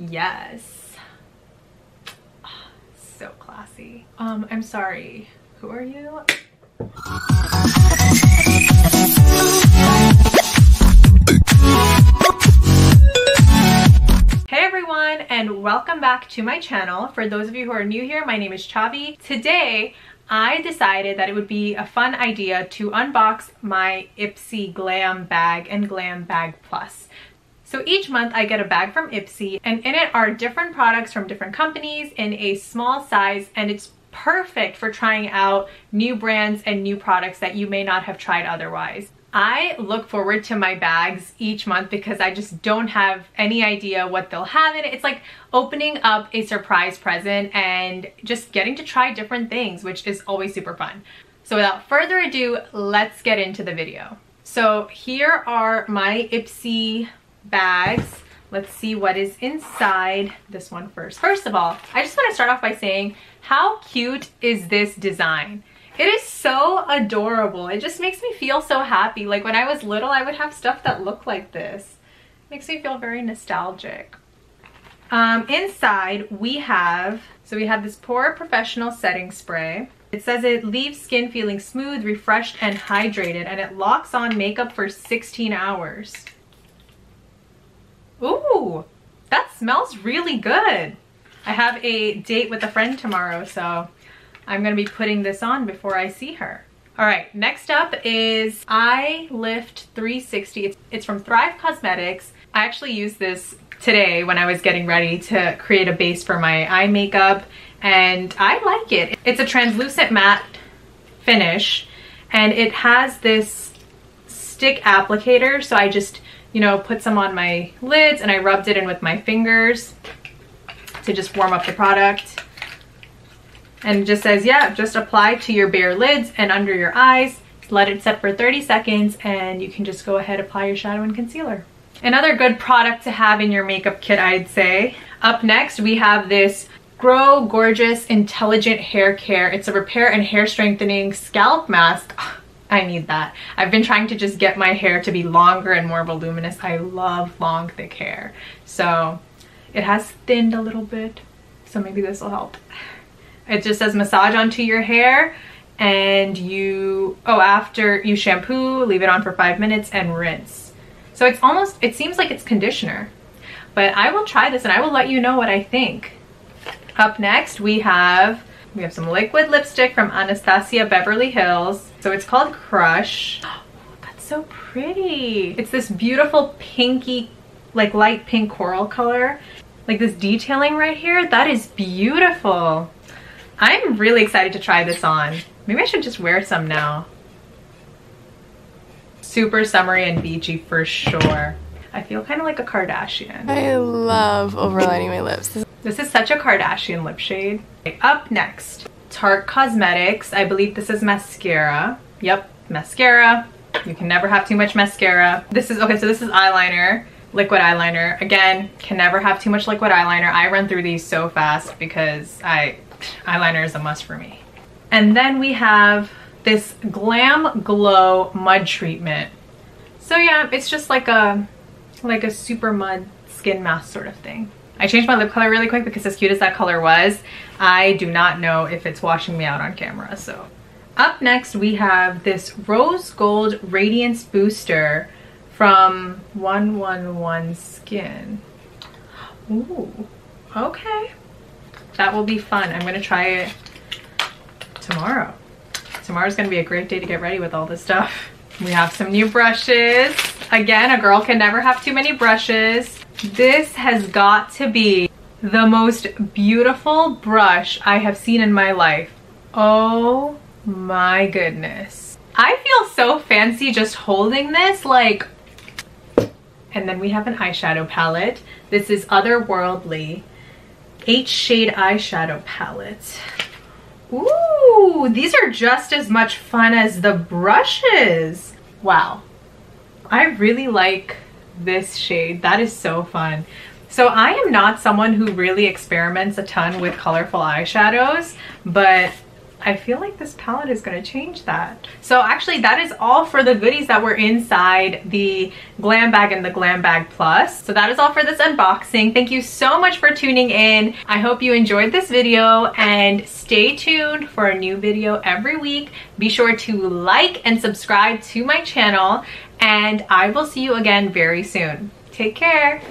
Yes. Oh, so classy. I'm sorry. Who are you? Hey everyone, and welcome back to my channel. For those of you who are new here, my name is Chavi. Today, I decided that it would be a fun idea to unbox my Ipsy Glam Bag and Glam Bag Plus. So each month I get a bag from Ipsy, and in it are different products from different companies in a small size, and it's perfect for trying out new brands and new products that you may not have tried otherwise. I look forward to my bags each month because I just don't have any idea what they'll have in it. It's like opening up a surprise present and just getting to try different things, which is always super fun. So without further ado, let's get into the video. So here are my Ipsy bags. Let's see what is inside this one first. First of all, I just want to start off by saying, how cute is this design? It is so adorable. It just makes me feel so happy. Like when I was little, I would have stuff that looked like this. It makes me feel very nostalgic. Inside we have this Pore Professional Setting Spray. It says it leaves skin feeling smooth, refreshed, and hydrated, and it locks on makeup for 16 hours. Ooh, that smells really good. I have a date with a friend tomorrow, so I'm gonna be putting this on before I see her. All right, next up is Eye Lift 360. It's from Thrive Cosmetics. I actually used this today when I was getting ready to create a base for my eye makeup, and I like it. It's a translucent matte finish, and it has this stick applicator, so I just, you know, put some on my lids and I rubbed it in with my fingers to just warm up the product. And it just says, yeah, just apply to your bare lids and under your eyes. Let it set for 30 seconds and you can just go ahead, apply your shadow and concealer. Another good product to have in your makeup kit, I'd say. Up next, we have this Grow Gorgeous Intelligent Hair Care. It's a repair and hair strengthening scalp mask. I need that. I've been trying to just get my hair to be longer and more voluminous. I love long, thick hair. So it has thinned a little bit, so maybe this will help. It just says massage onto your hair, and after you shampoo, leave it on for 5 minutes and rinse. So it's almost, it seems like it's conditioner, but I will try this and I will let you know what I think. Up next, we have some liquid lipstick from Anastasia Beverly Hills. So it's called Crush. Oh, that's so pretty. It's this beautiful pinky, like light pink coral color. Like this detailing right here, that is beautiful. I'm really excited to try this on. Maybe I should just wear some now. Super summery and beachy for sure. I feel kind of like a Kardashian. I love overlining my lips. This is such a Kardashian lip shade. Okay, up next, Tarte Cosmetics. I believe this is mascara. Yep, mascara. You can never have too much mascara. This is eyeliner. Liquid eyeliner. Again, can never have too much liquid eyeliner. I run through these so fast because eyeliner is a must for me. And then we have this Glam Glow Mud Treatment. So yeah, it's just like a super mud skin mask sort of thing. I changed my lip color really quick because as cute as that color was, I do not know if it's washing me out on camera, so. Up next, we have this Rose Gold Radiance Booster from 111 Skin. Ooh, okay. That will be fun. I'm gonna try it tomorrow. Tomorrow's gonna be a great day to get ready with all this stuff. We have some new brushes. Again, a girl can never have too many brushes. This has got to be the most beautiful brush I have seen in my life. Oh my goodness. I feel so fancy just holding this, like. And then we have an eyeshadow palette. This is Otherworldly. 8 shade eyeshadow palette. Ooh, these are just as much fun as the brushes. Wow, I really like this shade. That is so fun. So I am not someone who really experiments a ton with colorful eyeshadows, but I feel like this palette is going to change that. So actually that is all for the goodies that were inside the Glam Bag and the Glam Bag Plus. So that is all for this unboxing. Thank you so much for tuning in. I hope you enjoyed this video and stay tuned for a new video every week. Be sure to like and subscribe to my channel, and I will see you again very soon. Take care.